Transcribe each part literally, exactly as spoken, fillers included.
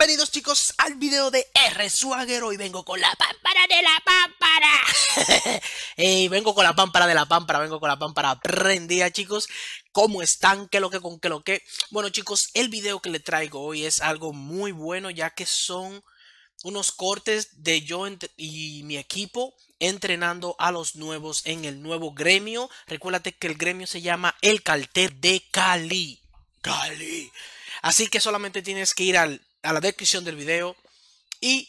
Bienvenidos chicos al video de R. Swagger. Hoy vengo con la pámpara de la pámpara. Hey, vengo con la pámpara de la pámpara, vengo con la pámpara prendida chicos. ¿Cómo están? ¿Qué lo que con qué lo que? Bueno chicos, el video que les traigo hoy es algo muy bueno, ya que son unos cortes de yo y mi equipo entrenando a los nuevos en el nuevo gremio. Recuérdate que el gremio se llama El Cartel de Cali. Cali. Así que solamente tienes que ir al, a la descripción del video y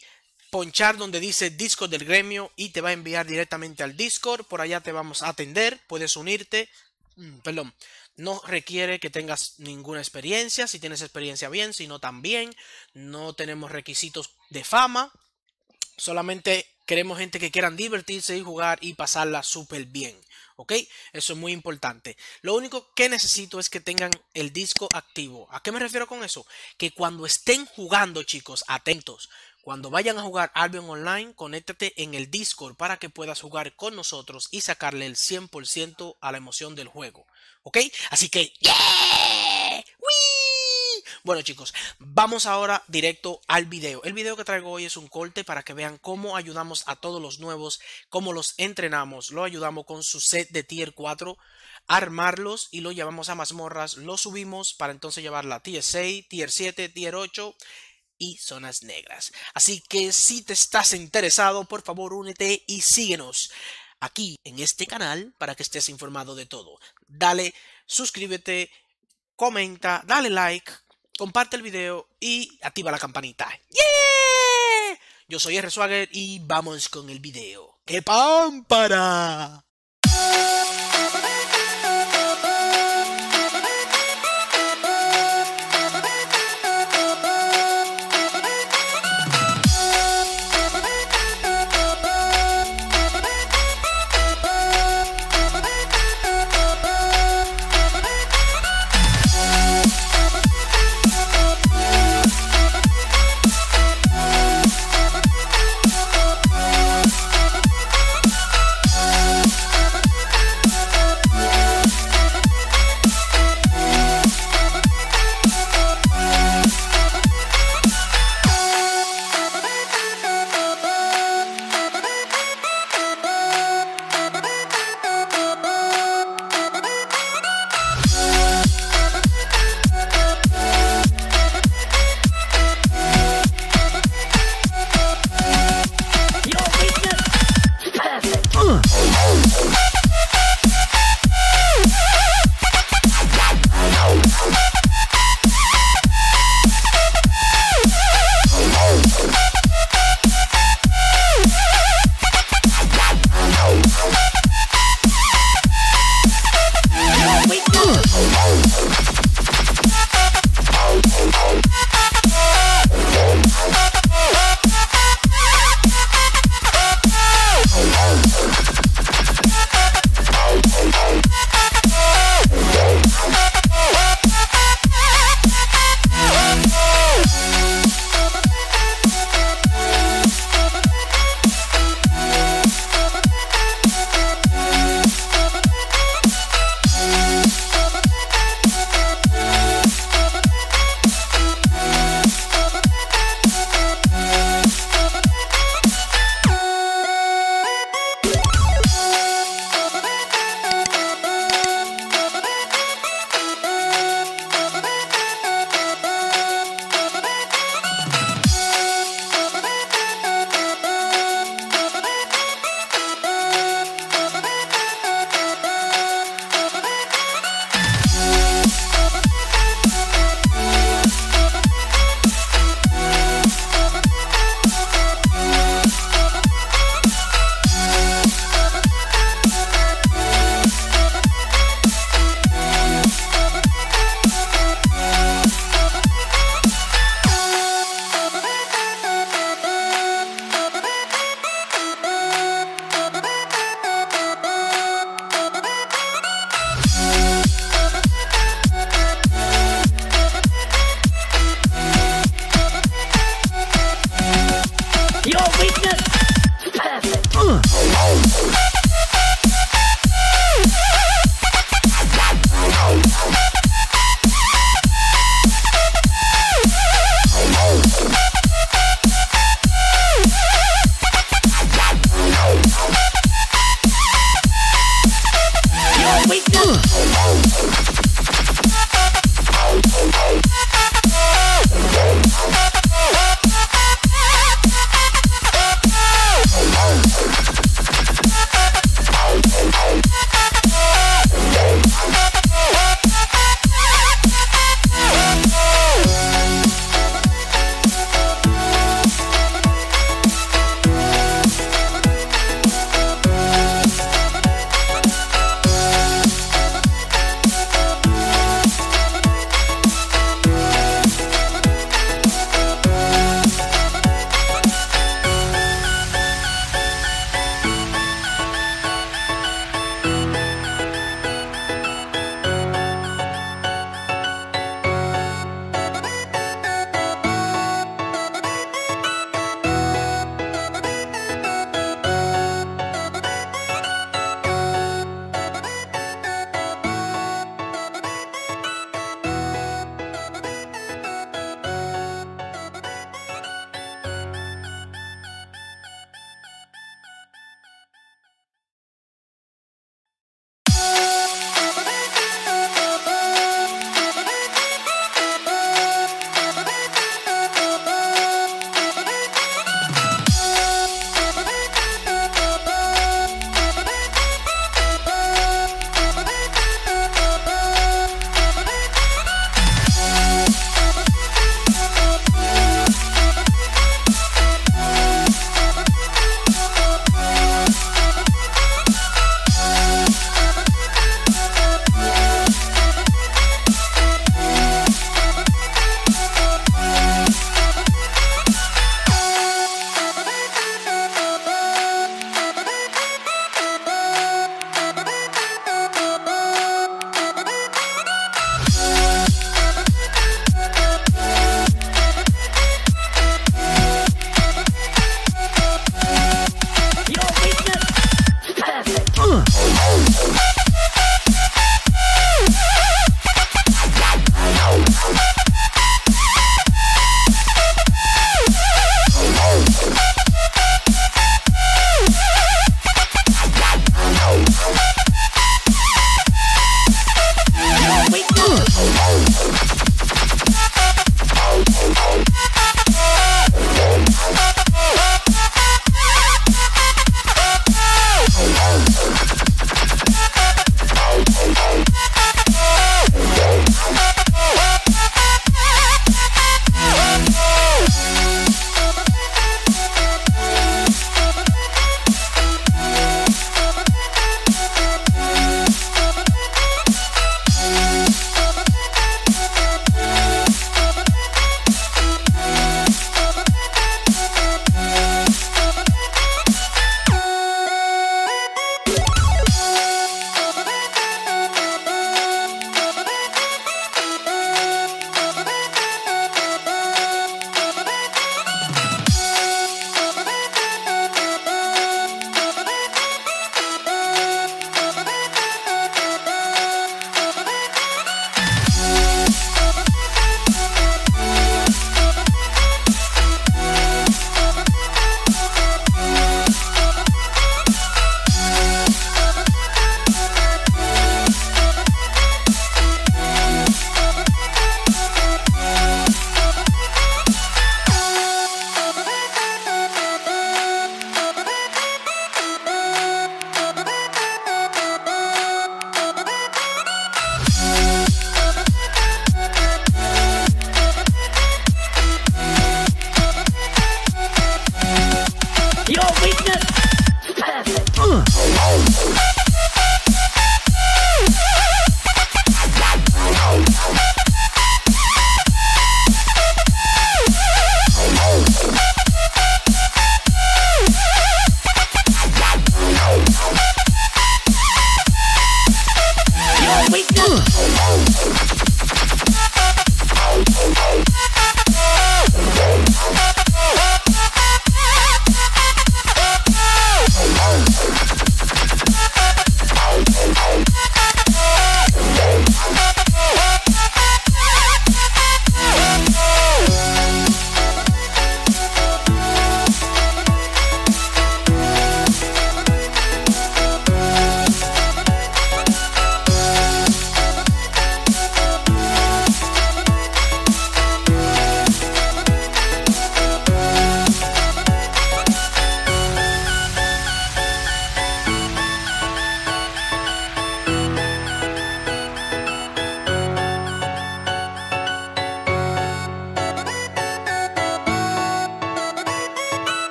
ponchar donde dice Discord del gremio y te va a enviar directamente al Discord. Por allá te vamos a atender, puedes unirte. Mm, perdón, no requiere que tengas ninguna experiencia. Si tienes experiencia bien, si no también. No tenemos requisitos de fama. Solamente queremos gente que quieran divertirse y jugar y pasarla súper bien. ¿Ok? Eso es muy importante. Lo único que necesito es que tengan el disco activo. ¿A qué me refiero con eso? Que cuando estén jugando, chicos, atentos. Cuando vayan a jugar Albion Online, conéctate en el Discord para que puedas jugar con nosotros y sacarle el cien por ciento a la emoción del juego. ¿Ok? Así que... ¡yeah! ¡Wii! Bueno, chicos, vamos ahora directo al video. El video que traigo hoy es un corte para que vean cómo ayudamos a todos los nuevos, cómo los entrenamos, lo ayudamos con su set de tier cuatro, armarlos y lo llevamos a mazmorras, lo subimos para entonces llevarla a tier seis, tier siete, tier ocho... y zonas negras. Así que si te estás interesado, por favor únete y síguenos aquí en este canal para que estés informado de todo. Dale, suscríbete, comenta, dale like, comparte el video y activa la campanita. ¡Yeah! Yo soy R. Swagger y vamos con el video. ¡Qué pámpara!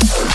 Oh,